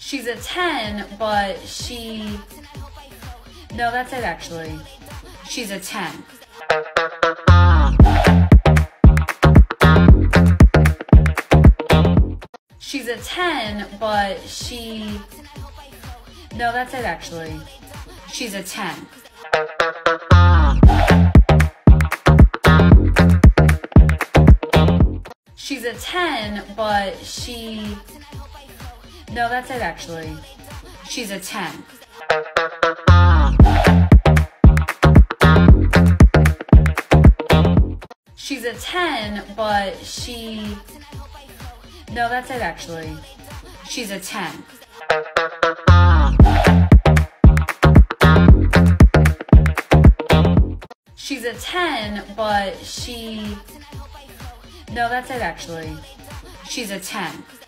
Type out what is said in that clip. she's a 10, but she, no, that's it actually. She's a 10. She's a 10, but she, no, that's it actually. She's a 10. She's a 10, but she, no, that's it actually. She's a 10. She's a 10, but she, no, that's it actually. She's a 10. She's a 10, but she, no, that's it actually. She's a 10.